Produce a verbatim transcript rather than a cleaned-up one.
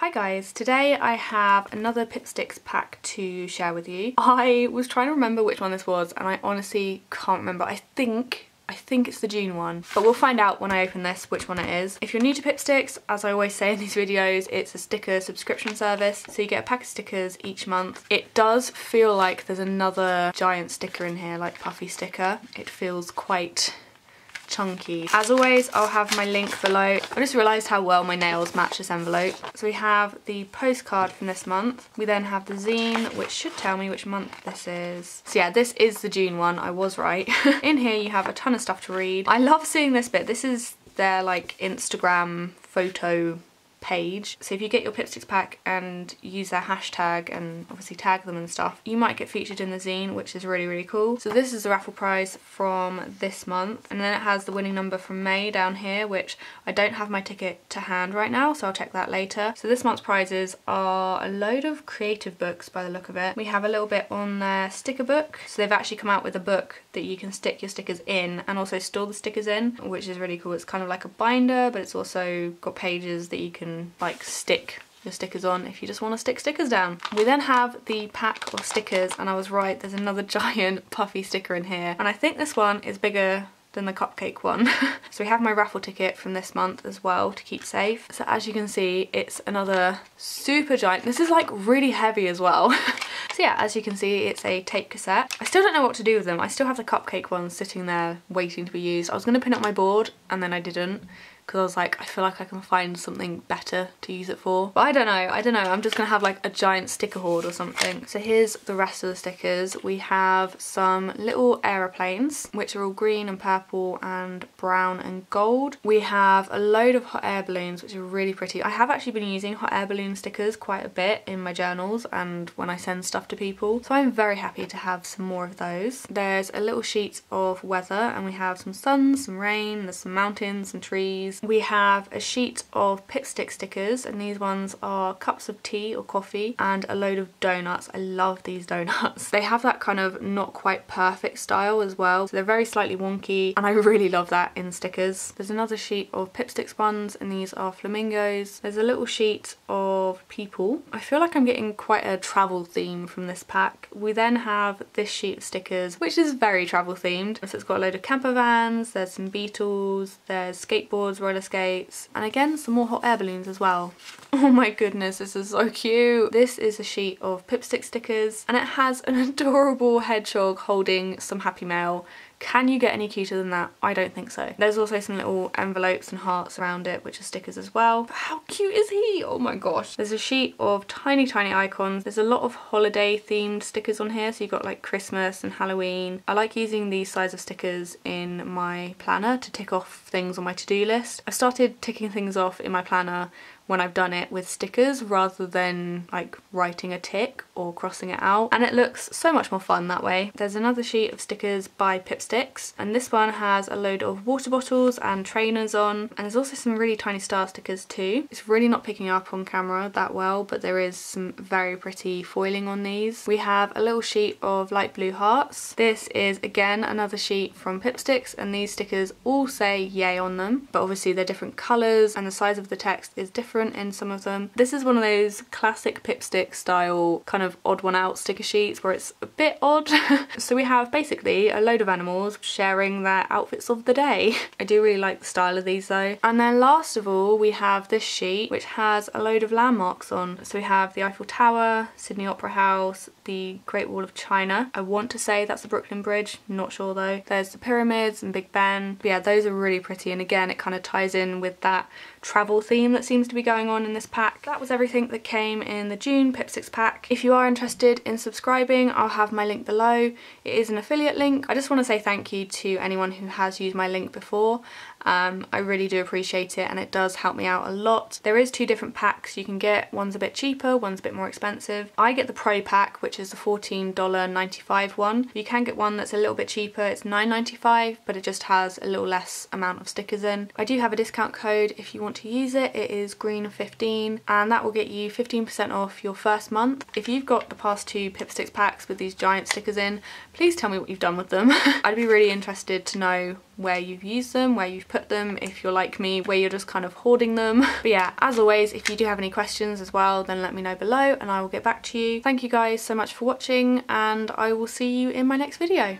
Hi guys, today I have another Pipsticks pack to share with you. I was trying to remember which one this was and I honestly can't remember. I think, I think it's the June one, but we'll find out when I open this which one it is. If you're new to Pipsticks, as I always say in these videos, it's a sticker subscription service, so you get a pack of stickers each month. It does feel like there's another giant sticker in here, like puffy sticker. It feels quite chunky. As always, I'll have my link below. I just realised how well my nails match this envelope. So we have the postcard from this month. We then have the zine, which should tell me which month this is. So yeah, this is the June one. I was right. In here you have a ton of stuff to read. I love seeing this bit. This is their like Instagram photo page. So if you get your Pipsticks pack and use their hashtag and obviously tag them and stuff, you might get featured in the zine, which is really, really cool. So this is the raffle prize from this month. And then it has the winning number from May down here, which I don't have my ticket to hand right now, so I'll check that later. So this month's prizes are a load of creative books by the look of it. We have a little bit on their sticker book. So they've actually come out with a book that you can stick your stickers in and also store the stickers in, which is really cool. It's kind of like a binder, but it's also got pages that you can like stick your stickers on if you just want to stick stickers down. We then have the pack of stickers, and I was right, there's another giant puffy sticker in here, and I think this one is bigger than the cupcake one. So we have my raffle ticket from this month as well to keep safe. So as you can see, it's another super giant. This is like really heavy as well. So yeah, as you can see, it's a tape cassette. I still don't know what to do with them. I still have the cupcake ones sitting there waiting to be used. I was going to pin up my board and then I didn't, because I was like, I feel like I can find something better to use it for. But I don't know, I don't know, I'm just gonna have like a giant sticker hoard or something. So here's the rest of the stickers. We have some little aeroplanes, which are all green and purple and brown and gold. We have a load of hot air balloons, which are really pretty. I have actually been using hot air balloon stickers quite a bit in my journals and when I send stuff to people, so I'm very happy to have some more of those. There's a little sheet of weather, and we have some sun, some rain, there's some mountains, some trees. We have a sheet of Pipstick stickers, and these ones are cups of tea or coffee and a load of donuts. I love these donuts. They have that kind of not quite perfect style as well, so they're very slightly wonky, and I really love that in stickers. There's another sheet of Pipstick spuds, and these are flamingos. There's a little sheet of people. I feel like I'm getting quite a travel theme from this pack. We then have this sheet of stickers, which is very travel themed. So it's got a load of camper vans, there's some beetles, there's skateboards, roller skates, and again some more hot air balloons as well. Oh my goodness, this is so cute. This is a sheet of Pipstick stickers, and it has an adorable hedgehog holding some Happy Mail. Can you get any cuter than that? I don't think so. There's also some little envelopes and hearts around it, which are stickers as well. But how cute is he? Oh my gosh. There's a sheet of tiny, tiny icons. There's a lot of holiday themed stickers on here. So you've got like Christmas and Halloween. I like using these size of stickers in my planner to tick off things on my to-do list. I've started ticking things off in my planner when I've done it with stickers rather than like writing a tick or crossing it out, and it looks so much more fun that way. There's another sheet of stickers by Pipsticks, and this one has a load of water bottles and trainers on, and there's also some really tiny star stickers too. It's really not picking up on camera that well, but there is some very pretty foiling on these. We have a little sheet of light blue hearts. This is again another sheet from Pipsticks, and these stickers all say yay on them, but obviously they're different colours and the size of the text is different in some of them. This is one of those classic Pipstick style kind of odd one out sticker sheets where it's a bit odd. So we have basically a load of animals sharing their outfits of the day. I do really like the style of these though. And then last of all, we have this sheet which has a load of landmarks on. So we have the Eiffel Tower, Sydney Opera House, the Great Wall of China. I want to say that's the Brooklyn Bridge, not sure though. There's the pyramids and Big Ben. But yeah, those are really pretty, and again it kind of ties in with that travel theme that seems to be going going on in this pack. That was everything that came in the June Pipsticks pack. If you are interested in subscribing, I'll have my link below. It is an affiliate link. I just want to say thank you to anyone who has used my link before. Um, I really do appreciate it, and it does help me out a lot. There is two different packs you can get. One's a bit cheaper, one's a bit more expensive. I get the Pro pack, which is the fourteen ninety-five one. You can get one that's a little bit cheaper. It's nine ninety-five, but it just has a little less amount of stickers in. I do have a discount code if you want to use it. It is green fifteen, and that will get you fifteen percent off your first month. If you've got the past two Pipsticks packs with these giant stickers in, please tell me what you've done with them. I'd be really interested to know where you've used them, where you've put them, if you're like me, where you're just kind of hoarding them. But yeah, as always, if you do have any questions as well, then let me know below and I will get back to you. Thank you guys so much for watching, and I will see you in my next video.